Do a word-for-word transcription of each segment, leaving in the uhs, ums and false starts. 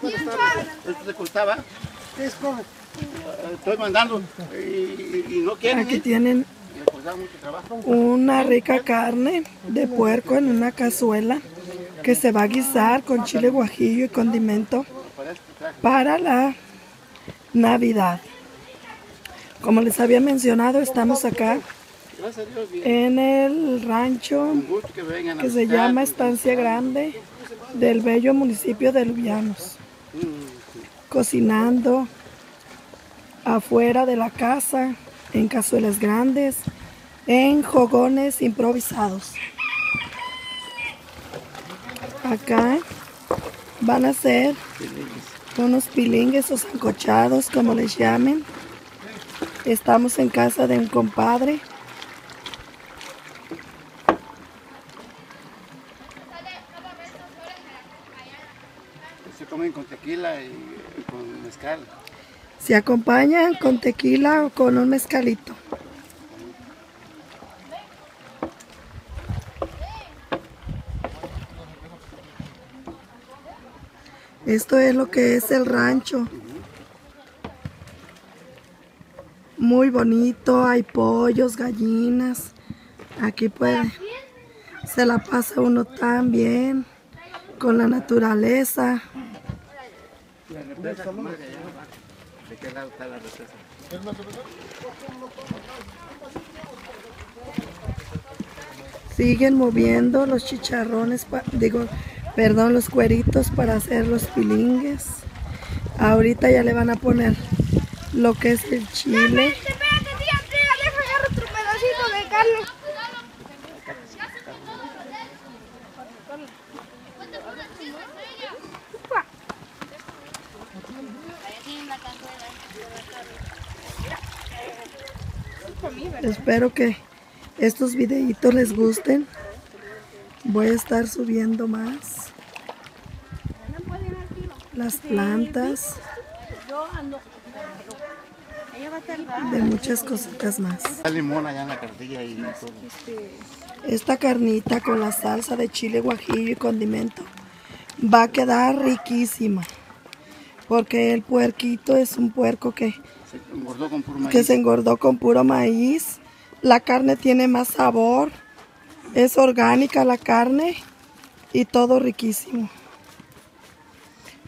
Buenas tardes. Esto se cortaba. ¿Qué es como? Estoy mandando y, y no quieren. Aquí tienen una rica carne de puerco en una cazuela que se va a guisar con chile guajillo y condimento para la Navidad. Como les había mencionado, estamos acá en el rancho que se llama Estancia Grande del bello municipio de Luvianos, cocinando afuera de la casa, en cazuelas grandes, en fogones improvisados. Acá van a ser unos pilingues o sancochados, como les llamen. Estamos en casa de un compadre. Se comen con tequila y con mezcal. Se acompañan con tequila o con un mezcalito. Esto es lo que es el rancho. Muy bonito, hay pollos, gallinas. Aquí puede, se la pasa uno tan bien con la naturaleza. ¿De qué lado está la represa? Siguen moviendo los chicharrones, digo, perdón, los cueritos para hacer los pilingues. Ahorita ya le van a poner lo que es el chile. Espero que estos videitos les gusten. Voy a estar subiendo más las plantas de muchas cositas más. Esta carnita con la salsa de chile guajillo y condimento va a quedar riquísima, porque el puerquito es un puerco que se engordó con puro maíz. Que se engordó con puro maíz. La carne tiene más sabor, es orgánica la carne y todo riquísimo.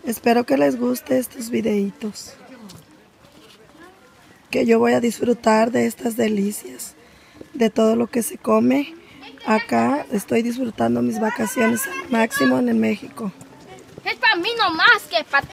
Espero que les guste estos videitos, que yo voy a disfrutar de estas delicias, de todo lo que se come. Acá estoy disfrutando mis vacaciones al máximo en México. Es para mí nomás que para ti.